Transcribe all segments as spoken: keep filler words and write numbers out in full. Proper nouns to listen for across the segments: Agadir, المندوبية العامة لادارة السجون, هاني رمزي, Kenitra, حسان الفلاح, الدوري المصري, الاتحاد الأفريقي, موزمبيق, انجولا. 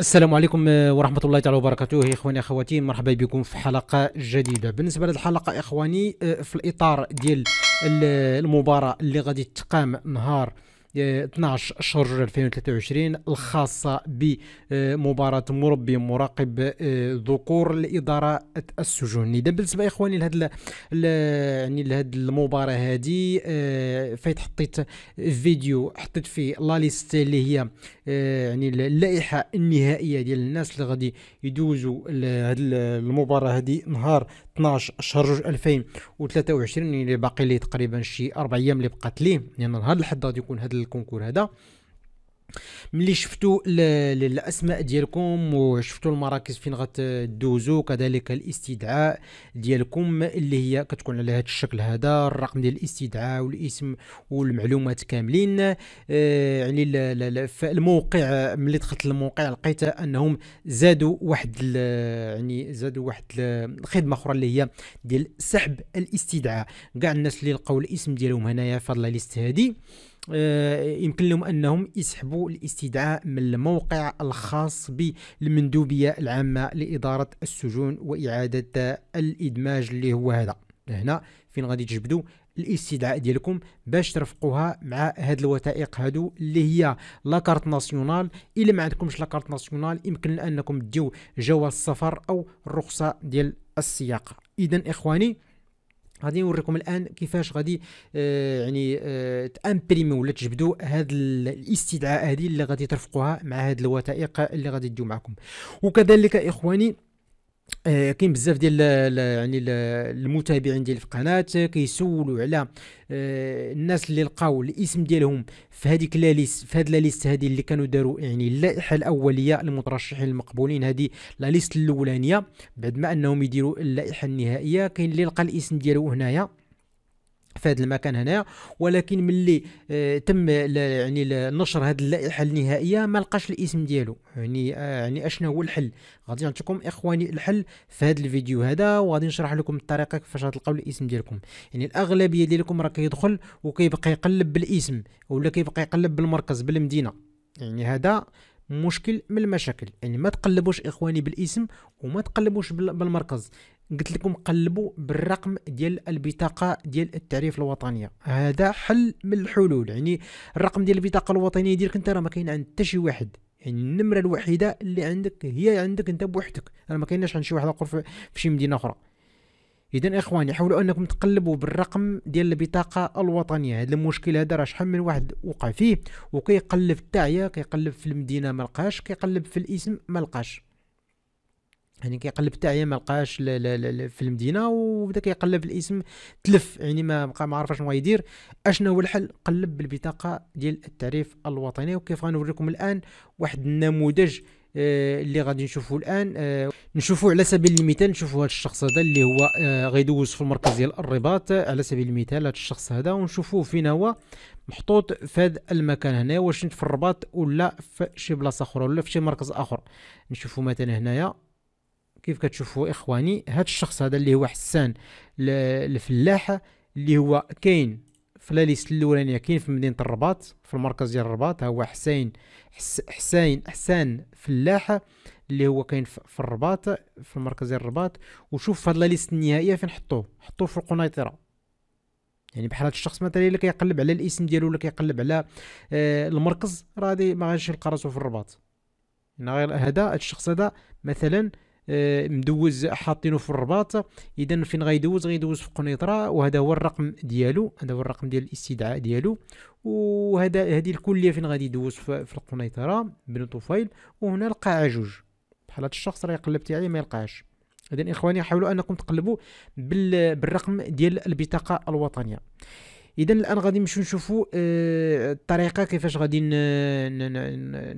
السلام عليكم ورحمة الله تعالى وبركاته. يا إخواني أخواتي، مرحبا بكم في حلقة جديدة. بالنسبة لهذه الحلقة إخواني، في الإطار ديال المباراة اللي غادي تقام نهار اثناش شهر ألفين وثلاثة وعشرين الخاصة بمباراة مربي مراقب ذكور الإدارة السجون. إذا بالنسبة إخواني لهذا يعني لهذه المباراة هذه، فايت حطيت فيديو حطيت فيه لا ليست اللي هي يعني اللائحة النهائية ديال الناس اللي غادي يدوزوا هذه المباراة هذه نهار اثناش شهر ألفين وثلاثة وعشرين، اللي باقي لي تقريبا شي أربع أيام اللي بقات ليه، يعني نهار الحد غادي يكون هذا الكونكور هذا. ملي شفتوا الاسماء ديالكم وشفتوا المراكز فين غتدوزوا، كذلك الاستدعاء ديالكم اللي هي كتكون على هذا الشكل هذا، الرقم ديال الاستدعاء والاسم والمعلومات كاملين. آه يعني لا لا لا في الموقع، ملي دخلت الموقع لقيت انهم زادوا واحد يعني زادوا واحد الخدمه اخرى اللي هي ديال سحب الاستدعاء. كاع الناس اللي لقاو الاسم ديالهم هنايا في هاد لا ليست هادي يمكن لهم انهم يسحبوا الاستدعاء من الموقع الخاص بالمندوبيه العامه لاداره السجون واعاده الادماج، اللي هو هذا هنا فين غادي تجبدوا الاستدعاء ديالكم باش ترفقوها مع هاد الوثائق هادو اللي هي لاكارت ناسيونال. الا ما عندكمش لاكارت ناسيونال يمكن انكم تديو جواز السفر او الرخصه ديال السياقه. اذا اخواني غادي نوريكم الان كيفاش غادي آه يعني آه تامبريميو ولا تجبدوا هذا الاستدعاء هذه اللي غادي ترفقوها مع هذه الوثائق اللي غادي تجيو معكم. وكذلك اخواني آه كاين بزاف ديال يعني المتابعين ديال القناه كيسولوا على آه الناس اللي لقاو الاسم ديالهم في هذيك لا ليست، في هذه لا ليست هذه اللي كانوا داروا يعني اللائحه الاوليه المترشحين المقبولين، هذه لا ليست الاولانيه بعد ما انهم يديروا اللائحه النهائيه. كاين اللي لقى الاسم ديالو هنايا في هذا المكان هنايا، ولكن ملي آه تم يعني نشر هذه اللائحه النهائيه ما لقاش الاسم ديالو. يعني آه يعني اشنو هو الحل؟ غادي نعطيكم اخواني الحل في هذا الفيديو هذا، وغادي نشرح لكم الطريقه كيفاش غتلقاو الاسم ديالكم. يعني الاغلبيه ديالكم راه كيدخل وكيبقى يقلب بالاسم ولا كيبقى يقلب بالمركز بالمدينه، يعني هذا مشكل من المشاكل. يعني ما تقلبوش اخواني بالاسم وما تقلبوش بالمركز، قلت لكم قلبوا بالرقم ديال البطاقه ديال التعريف الوطنيه، هذا حل من الحلول. يعني الرقم ديال البطاقه الوطنيه ديالك انت راه ما كاين عند حتى شي واحد، يعني النمره الوحيده اللي عندك هي عندك انت بوحدك، راه ما كايناش عند شي واحد اخر في شي مدينه اخرى. اذا اخواني حاولوا انكم تقلبوا بالرقم ديال البطاقه الوطنيه. هذا المشكل هذا راه شحال من واحد وقع فيه وكيقلب تاعيا، كيقلب في المدينه ما لقاش، كيقلب في الاسم ما لقاش، يعني كيقلب تاعيا ما لقاش في المدينه وبدا كيقلب الاسم تلف، يعني ما بقى ما عرف شنو يدير. اشنو هو الحل؟ قلب بالبطاقه ديال التعريف الوطني. وكيف غنوريكم الان واحد النموذج آه اللي غادي نشوفوا الان. آه نشوفوا على سبيل المثال، نشوفوا هذا الشخص هذا اللي هو آه غيدوز في المركز ديال الرباط على سبيل المثال، هذا الشخص هذا، ونشوفوه فين هو محطوط في هذا المكان هنا، واش في الرباط ولا في شي بلاصه اخرى ولا في شي مركز اخر. نشوفوا مثلا هنايا كيف كتشوفوا اخواني هذا الشخص هذا اللي هو حسان الفلاح، اللي هو كاين في لا ليست الاولانيه، كاين في مدينه الرباط في المركز ديال الرباط، ها هو حسين حسين حسان فلاح اللي هو كاين في الرباط في المركز ديال الرباط. وشوف في هاد لا ليست النهائيه فين حطوه، حطوه في القنيطره. يعني بحال هاد الشخص مثلا اللي كيقلب على الاسم ديالو ولا كيقلب على آه المركز، راه ما غاديش يلقى راسو في الرباط. يعني غير هذا هاد الشخص هذا مثلا مدوز حاطينه في الرباط، اذا فين غيدوز؟ غيدوز في قنيطره، وهذا هو الرقم ديالو، هذا هو الرقم ديال الاستدعاء ديالو. وهذا هذه الكليه فين غادي يدوز؟ في القنيطره بنو طفيل. وهنا لقى جوج بحال هذا الشخص راه يقلب تاعي ما يلقاهاش. اذا اخواني حاولوا انكم تقلبوا بالرقم ديال البطاقه الوطنيه. اذا الان غادي نمشيو نشوفوا الطريقه كيفاش غادي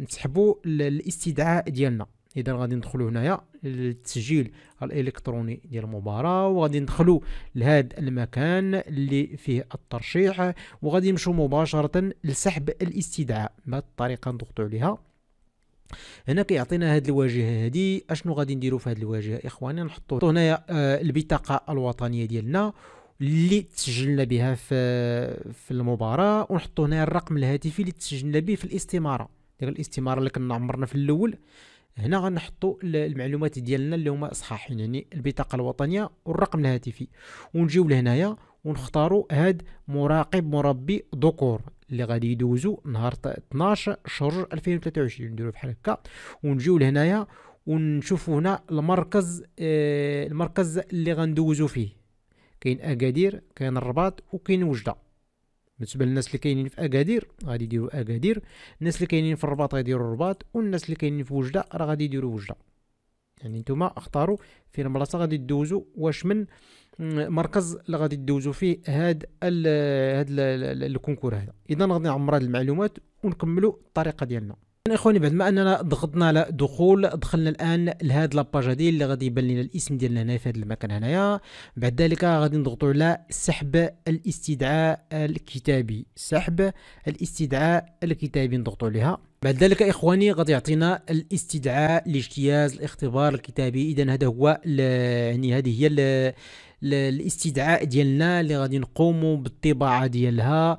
نسحبوا الاستدعاء ديالنا. اذا غادي ندخلوا هنايا للتسجيل الالكتروني ديال المباراه، وغادي ندخلوا لهذا المكان اللي فيه الترشيح، وغادي نمشيو مباشره لسحب الاستدعاء. بهذه الطريقه نضغطوا عليها هنا كيعطينا هذه الواجهه هذه. اشنو غادي نديروا في هذه الواجهه اخواني؟ نحطوا هنايا البطاقه الوطنيه ديالنا اللي تسجلنا بها في في المباراه، ونحطوا هنا الرقم الهاتفي اللي تسجلنا به في الاستماره، ديك الاستماره اللي كنا عمرنا في الاول هنا غنحطوا المعلومات ديالنا اللي هما صحاحين، يعني البطاقه الوطنيه والرقم الهاتفي، ونجيو لهنايا ونختاروا هاد مراقب مربي ذكور اللي غادي يدوزو نهار اثنا عشر شهر ألفين وثلاثة وعشرين. نديرو بحال هكا ونجيو لهنايا ونشوفوا هنا المركز، آه المركز اللي غندوزو فيه كاين اكادير، كاين الرباط، وكاين وجده. بالنسبه للناس اللي كاينين في اكادير غادي يديروا اكادير، الناس اللي كاينين في الرباط غيديروا الرباط، والناس اللي كاينين في وجده راه غادي يديروا وجده. يعني نتوما اختاروا فين البلاصه غادي تدوزوا، واش من مركز اللي غادي تدوزوا فيه هاد ال هاد الكونكور هذا. اذا غادي نعمر هاد المعلومات ونكملوا الطريقه ديالنا. يعني اخواني بعد ما اننا ضغطنا على دخول دخلنا الان لهاد لاباج هادي اللي غادي يبان لنا الاسم ديالنا هنا في هاد المكان هنايا. بعد ذلك غادي نضغطوا على سحب الاستدعاء الكتابي، سحب الاستدعاء الكتابي نضغطوا عليها. بعد ذلك اخواني غادي يعطينا الاستدعاء لاجتياز الاختبار الكتابي. اذا هذا هو يعني هذه هي الاستدعاء ديالنا اللي غادي نقوموا بالطباعه ديالها،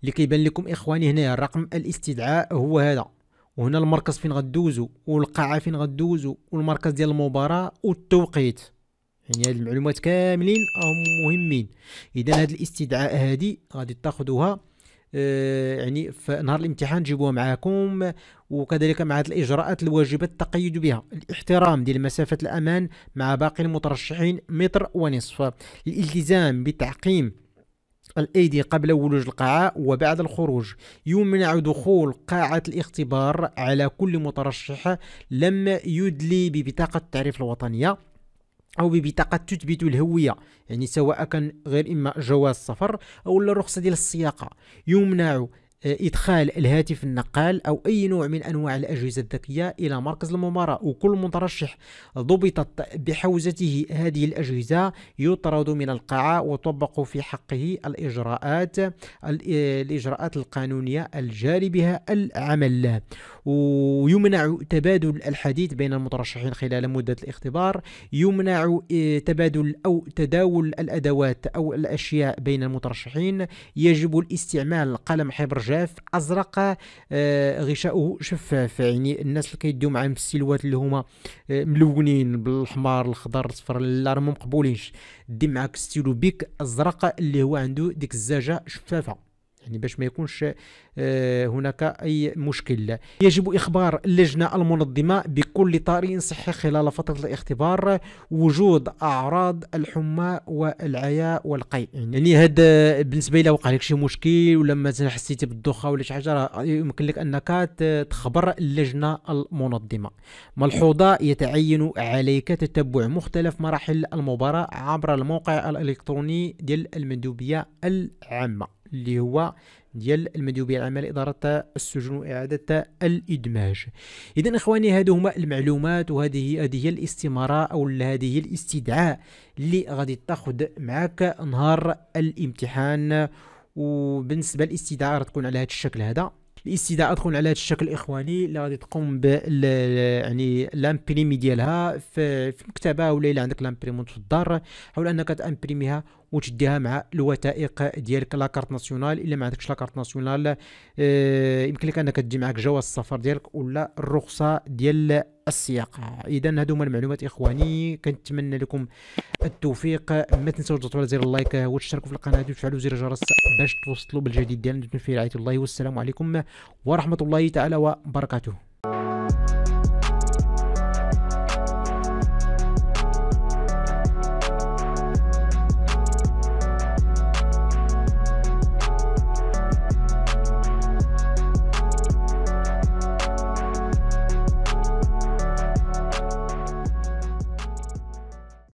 اللي كيبان لكم اخواني هنايا رقم الاستدعاء هو هذا، وهنا المركز فين غدوزو، والقاعه فين غدوزو، والمركز ديال المباراه، والتوقيت. يعني هاد المعلومات كاملين راهم مهمين. اذا هاد الاستدعاء هادي غادي تاخذوها آه يعني في نهار الامتحان جيبوها معاكم، وكذلك مع هاد الاجراءات الواجبه التقيد بها، الاحترام ديال مسافه الامان مع باقي المترشحين متر ونصف، الالتزام بتعقيم الايدي قبل ولوج القاعة وبعد الخروج، يمنع دخول قاعة الاختبار على كل مترشح لم يدلي ببطاقة التعريف الوطنية أو ببطاقة تثبت الهوية، يعني سواء كان غير إما جواز سفر أو الرخصة ديال السياقة، يمنع إدخال الهاتف النقال أو أي نوع من أنواع الأجهزة الذكية إلى مركز المباراة، وكل مترشح ضبطت بحوزته هذه الأجهزة يطرد من القاعة، وطبق في حقه الإجراءات الإجراءات القانونية الجاري بها العمل، ويمنع تبادل الحديث بين المترشحين خلال مدة الاختبار، يمنع تبادل أو تداول الأدوات أو الأشياء بين المترشحين، يجب الاستعمال قلم حبر جاف ازرق غشاؤه شفاف. يعني الناس اللي كيديو معاهم السلوات اللي هما ملونين بالحمار الخضر الصفر لا راهم مقبولينش. دي معاك ستيلو بيك ازرق اللي هو عنده ديك الزجاجه شفافه، يعني باش ما يكونش هناك اي مشكل. يجب اخبار اللجنه المنظمه بكل طارئ صحي خلال فتره الاختبار، وجود اعراض الحمى والعياء والقيء. يعني هذا بالنسبه الى وقع لك شي مشكل ولا مثلا حسيتي بالدوخه ولا شي حاجه يمكن لك انك تخبر اللجنه المنظمه. ملحوظه، يتعين عليك تتبع مختلف مراحل المباراه عبر الموقع الالكتروني ديال المندوبيه العامه اللي هو ديال المندوبيه العامه لاداره السجون واعاده الادماج. اذا اخواني هادو هما المعلومات، وهذه هذه هي الاستماره او هذه هي الاستدعاء اللي غادي تاخذ معك نهار الامتحان. وبالنسبه للاستدعاء راه تكون على هذا الشكل، هذا الاستدعاء تكون على هذا الشكل اخواني، اللي غادي تقوم ب يعني لامبريمي ديالها في المكتبه، ولا الا عندك لامبريمون في الدار حاول انك تامبريميها وتديها مع الوثائق ديالك، لاكارت ناسيونال. الا ما عندكش لاكارت ناسيونال آه يمكن لك انك تجي معك جواز السفر ديالك ولا الرخصه ديال السياقه. اذا هادو هما المعلومات اخواني، كنتمنى لكم التوفيق. ما تنساوش تضغطوا على زر اللايك وتشتركوا في القناه وتفعلوا زر الجرس باش توصلوا بالجديد ديالنا. دمتم في رعايه الله، والسلام عليكم ورحمه الله تعالى وبركاته.